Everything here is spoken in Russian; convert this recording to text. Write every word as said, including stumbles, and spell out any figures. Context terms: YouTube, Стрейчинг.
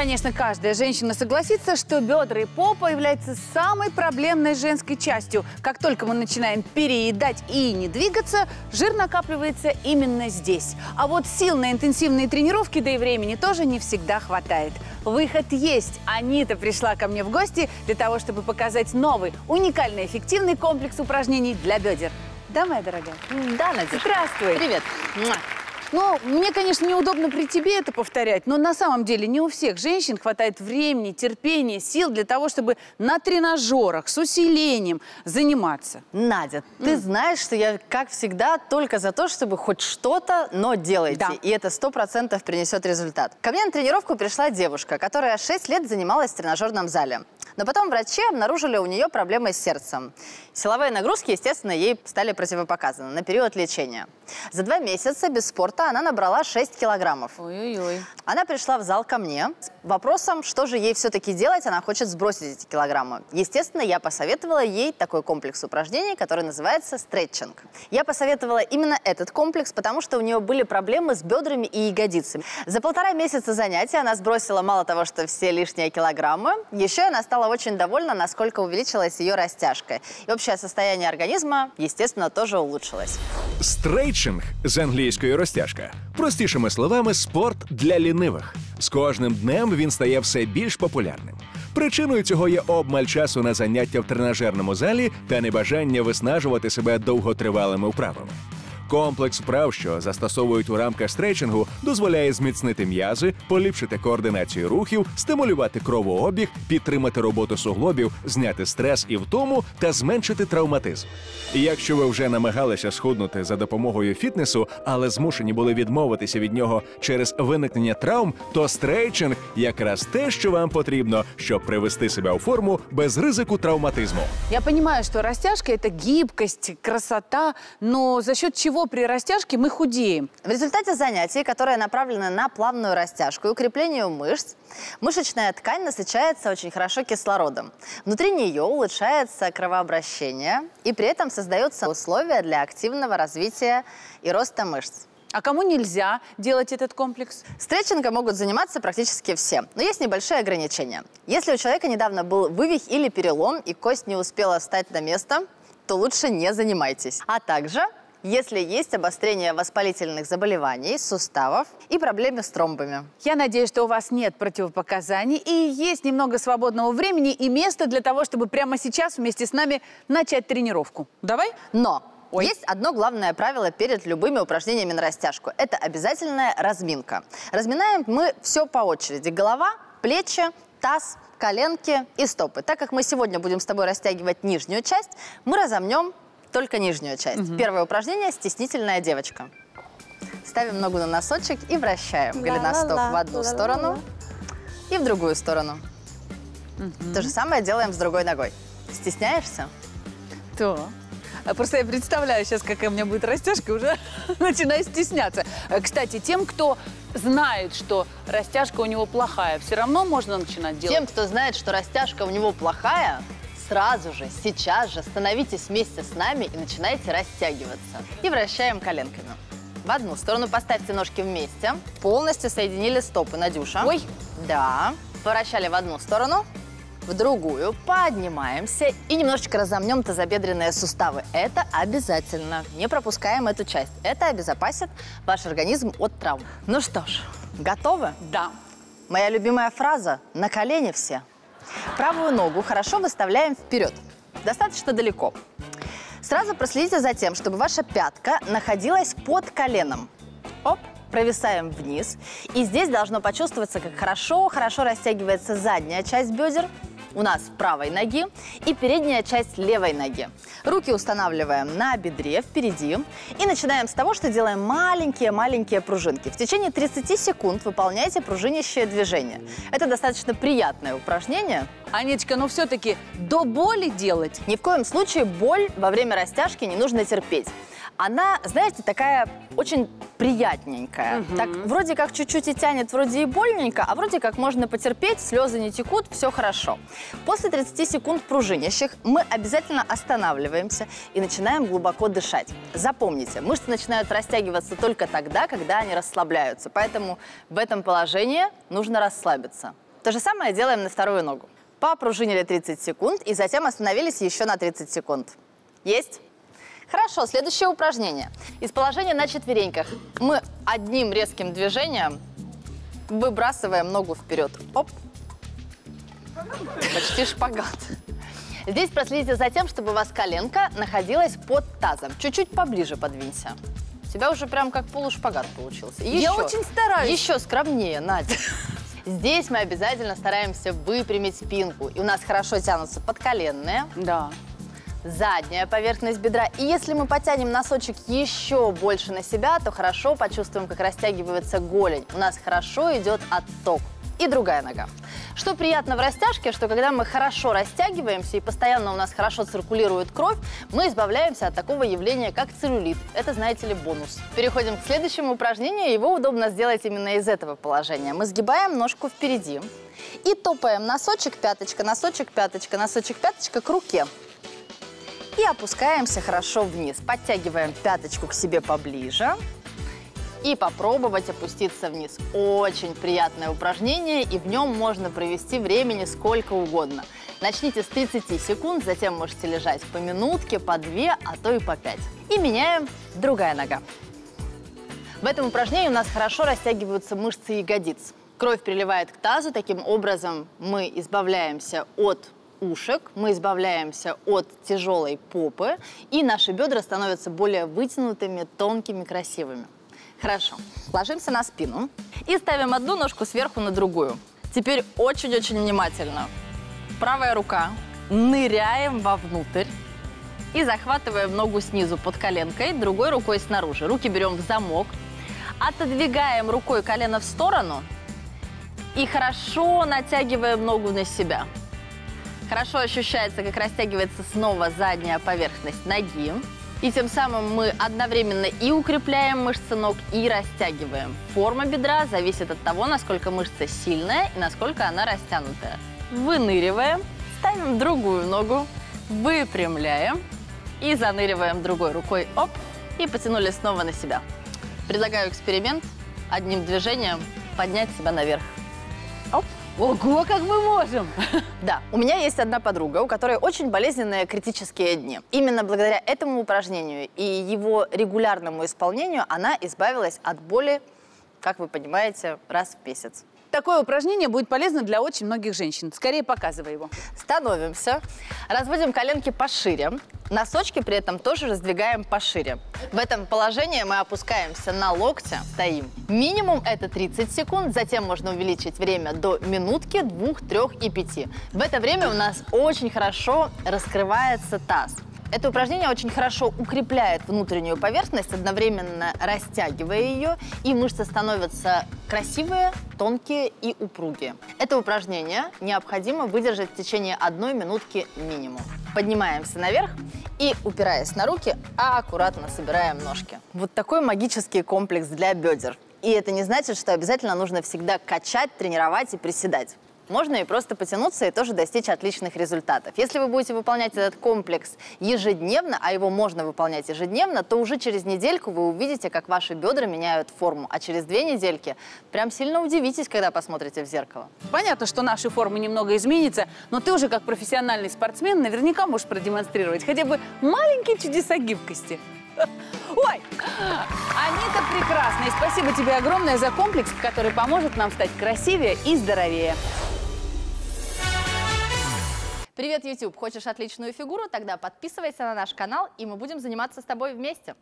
Конечно, каждая женщина согласится, что бедра и попа являются самой проблемной женской частью. Как только мы начинаем переедать и не двигаться, жир накапливается именно здесь. А вот сил на интенсивные тренировки, да и времени тоже не всегда хватает. Выход есть. Анита пришла ко мне в гости для того, чтобы показать новый, уникальный, эффективный комплекс упражнений для бедер. Да, моя дорогая? Да, Надя. Здравствуй. Привет. Ну, мне, конечно, неудобно при тебе это повторять, но на самом деле не у всех женщин хватает времени, терпения, сил для того, чтобы на тренажерах с усилением заниматься. Надя, mm. ты знаешь, что я, как всегда, только за то, чтобы хоть что-то, но делайте. Да. И это сто процентов принесет результат. Ко мне на тренировку пришла девушка, которая шесть лет занималась в тренажерном зале. Но потом врачи обнаружили у нее проблемы с сердцем. Силовые нагрузки, естественно, ей стали противопоказаны на период лечения. За два месяца без спорта она набрала шесть килограммов. Ой-ой-ой. Она пришла в зал ко мне с вопросом, что же ей все-таки делать, она хочет сбросить эти килограммы. Естественно, я посоветовала ей такой комплекс упражнений, который называется стрейчинг. Я посоветовала именно этот комплекс, потому что у нее были проблемы с бедрами и ягодицами. За полтора месяца занятий она сбросила мало того, что все лишние килограммы, еще она стала очень довольна, насколько увеличилась ее растяжка. И общее состояние организма, естественно, тоже улучшилось. Стрейчинг з англійської розтяжка. Простішими словами, спорт для лінивих. З кожним днем він стає все більш популярним. Причиною цього є обмаль часу на заняття в тренажерному залі та небажання виснажувати себе довготривалими вправами. Комплекс вправ, що застосовують у рамках стрейчингу, дозволяє зміцнити м'язи, поліпшити координацію рухів, стимулювати кровообіг, підтримати роботу суглобів, зняти стрес і втому та зменшити травматизм. І якщо ви вже намагалися схуднути за допомогою фітнесу, але змушені були відмовитися від нього через виникнення травм, то стрейчинг якраз те, що вам потрібно, щоб привести себе у форму без ризику травматизму. Я розумію, що розтяжка – це гибкость, красота, але за счет чого при растяжке мы худеем? В результате занятий, которые направлены на плавную растяжку и укреплению мышц, мышечная ткань насыщается очень хорошо кислородом. Внутри нее улучшается кровообращение, и при этом создаются условия для активного развития и роста мышц. А кому нельзя делать этот комплекс? Стрейчингом могут заниматься практически все, но есть небольшие ограничения. Если у человека недавно был вывих или перелом, и кость не успела встать на место, то лучше не занимайтесь. А также... если есть обострение воспалительных заболеваний, суставов и проблемы с тромбами. Я надеюсь, что у вас нет противопоказаний и есть немного свободного времени и места для того, чтобы прямо сейчас вместе с нами начать тренировку. Давай? Но! Ой. Есть одно главное правило перед любыми упражнениями на растяжку. Это обязательная разминка. Разминаем мы все по очереди. Голова, плечи, таз, коленки и стопы. Так как мы сегодня будем с тобой растягивать нижнюю часть, мы разомнем только нижнюю часть. Угу. Первое упражнение – стеснительная девочка. Ставим ногу на носочек и вращаем голеностоп в одну сторону и в другую сторону. Угу. То же самое делаем с другой ногой. Стесняешься? То. Просто я представляю сейчас, какая у меня будет растяжка, уже начинаю стесняться. Кстати, тем, кто знает, что растяжка у него плохая, все равно можно начинать делать? Тем, кто знает, что растяжка у него плохая, сразу же, сейчас же становитесь вместе с нами и начинайте растягиваться. И вращаем коленками. В одну сторону поставьте ножки вместе. Полностью соединили стопы, Надюша. Ой! Да. Поворачивали в одну сторону, в другую. Поднимаемся и немножечко разомнем тазобедренные суставы. Это обязательно. Не пропускаем эту часть. Это обезопасит ваш организм от травм. Ну что ж, готовы? Да. Моя любимая фраза «на колени все». Правую ногу хорошо выставляем вперед, достаточно далеко. Сразу проследите за тем, чтобы ваша пятка находилась под коленом. Оп, провисаем вниз. И здесь должно почувствоваться, как хорошо-хорошо растягивается задняя часть бедер у нас правой ноги и передняя часть левой ноги. Руки устанавливаем на бедре впереди и начинаем с того, что делаем маленькие-маленькие пружинки. В течение тридцати секунд выполняйте пружинящее движение. Это достаточно приятное упражнение. Анечка, ну все-таки до боли делать? Ни в коем случае боль во время растяжки не нужно терпеть. Она, знаете, такая очень приятненькая. Угу. Так вроде как чуть-чуть и тянет, вроде и больненько, а вроде как можно потерпеть, слезы не текут, все хорошо. После тридцати секунд пружинящих мы обязательно останавливаемся и начинаем глубоко дышать. Запомните, мышцы начинают растягиваться только тогда, когда они расслабляются. Поэтому в этом положении нужно расслабиться. То же самое делаем на вторую ногу. Попружинили тридцать секунд и затем остановились еще на тридцать секунд. Есть? Хорошо, следующее упражнение. Из положения на четвереньках мы одним резким движением выбрасываем ногу вперед. Оп! Почти шпагат. Здесь проследите за тем, чтобы у вас коленка находилась под тазом. Чуть-чуть поближе подвинься. У тебя уже прям как полушпагат получился. Еще, я очень стараюсь. Еще скромнее, Надя. Здесь мы обязательно стараемся выпрямить спинку. И у нас хорошо тянутся подколенные. Да. Задняя поверхность бедра. И если мы потянем носочек еще больше на себя, то хорошо почувствуем, как растягивается голень. У нас хорошо идет отток. И другая нога. Что приятно в растяжке, что когда мы хорошо растягиваемся и постоянно у нас хорошо циркулирует кровь, мы избавляемся от такого явления, как целлюлит. Это, знаете ли, бонус. Переходим к следующему упражнению. Его удобно сделать именно из этого положения. Мы сгибаем ножку впереди и топаем носочек, пяточка, носочек, пяточка, носочек, пяточка к руке. И опускаемся хорошо вниз. Подтягиваем пяточку к себе поближе. И попробовать опуститься вниз. Очень приятное упражнение, и в нем можно провести времени сколько угодно. Начните с тридцати секунд, затем можете лежать по минутке, по две, а то и по пять. И меняем, другая нога. В этом упражнении у нас хорошо растягиваются мышцы ягодиц. Кровь приливает к тазу, таким образом мы избавляемся от ушек, мы избавляемся от тяжелой попы, и наши бедра становятся более вытянутыми, тонкими, красивыми. Хорошо. Ложимся на спину и ставим одну ножку сверху на другую. Теперь очень-очень внимательно. Правая рука. Ныряем вовнутрь и захватываем ногу снизу под коленкой, другой рукой снаружи. Руки берем в замок. Отодвигаем рукой колено в сторону и хорошо натягиваем ногу на себя. Хорошо ощущается, как растягивается снова задняя поверхность ноги. И тем самым мы одновременно и укрепляем мышцы ног, и растягиваем. Форма бедра зависит от того, насколько мышца сильная и насколько она растянутая. Выныриваем, ставим другую ногу, выпрямляем и заныриваем другой рукой. Оп! И потянули снова на себя. Предлагаю эксперимент. Одним движением поднять себя наверх. Оп! Ого, как мы можем! Да, у меня есть одна подруга, у которой очень болезненные критические дни. Именно благодаря этому упражнению и его регулярному исполнению она избавилась от боли, как вы понимаете, раз в месяц. Такое упражнение будет полезно для очень многих женщин. Скорее показывай его. Становимся, разводим коленки пошире, носочки при этом тоже раздвигаем пошире. В этом положении мы опускаемся на локти, стоим. Минимум это тридцать секунд, затем можно увеличить время до минутки, двух, трех и пяти. В это время у нас очень хорошо раскрывается таз. Это упражнение очень хорошо укрепляет внутреннюю поверхность, одновременно растягивая ее, и мышцы становятся красивые, тонкие и упругие. Это упражнение необходимо выдержать в течение одной минутки минимум. Поднимаемся наверх и, упираясь на руки, аккуратно собираем ножки. Вот такой магический комплекс для бедер. И это не значит, что обязательно нужно всегда качать, тренировать и приседать. Можно и просто потянуться и тоже достичь отличных результатов. Если вы будете выполнять этот комплекс ежедневно, а его можно выполнять ежедневно, то уже через недельку вы увидите, как ваши бедра меняют форму. А через две недельки прям сильно удивитесь, когда посмотрите в зеркало. Понятно, что наши формы немного изменятся, но ты уже как профессиональный спортсмен наверняка можешь продемонстрировать хотя бы маленькие чудеса гибкости. Ой, Анита прекрасная. И спасибо тебе огромное за комплекс, который поможет нам стать красивее и здоровее. Привет, YouTube! Хочешь отличную фигуру? Тогда подписывайся на наш канал, и мы будем заниматься с тобой вместе.